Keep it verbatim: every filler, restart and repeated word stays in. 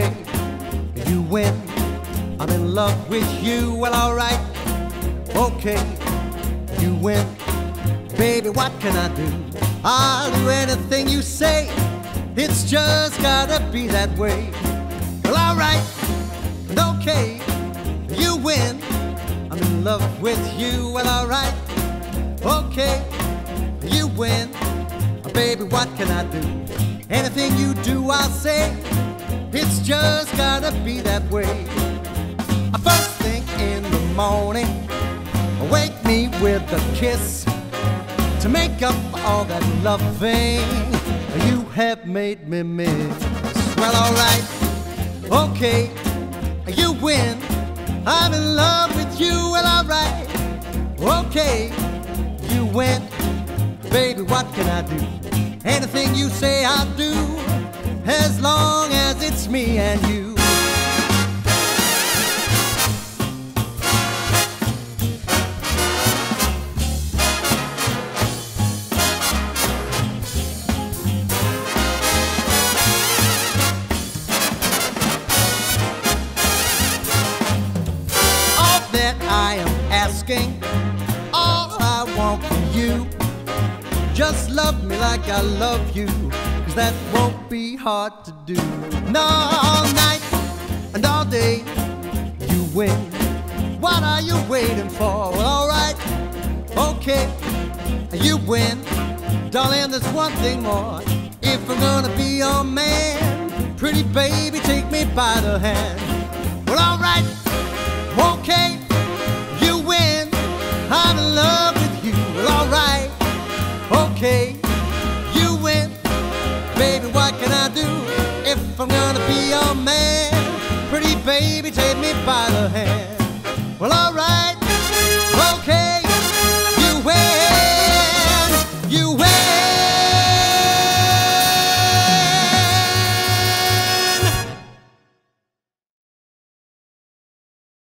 king, you win. I'm in love with you, well alright, okay, you win. Baby, what can I do? I'll do anything you say. It's just gotta be that way. Well alright, okay, you win. I'm in love with you, well alright, okay, you win. Baby, what can I do? Anything you do, I'll say. It's just gotta be that way. First thing in the morning, wake me with a kiss to make up for all that loving you have made me miss. Well, alright, okay, you win. I'm in love with you, well, alright, okay, you win. Baby, what can I do? Anything you say I'll do, as long as it's me and you. All that I am asking, all I want from you, just love me like I love you, cause that won't be hard to do. No, all night and all day, you win. What are you waiting for? Well, alright, okay, you win. Darling, there's one thing more. If I'm gonna be your man, pretty baby, take me by the hand. Well, alright, okay, you win. I'm in love with you, well, alright, okay, you win. Baby, what can I do? If I'm gonna be your man, pretty baby, take me by the hand.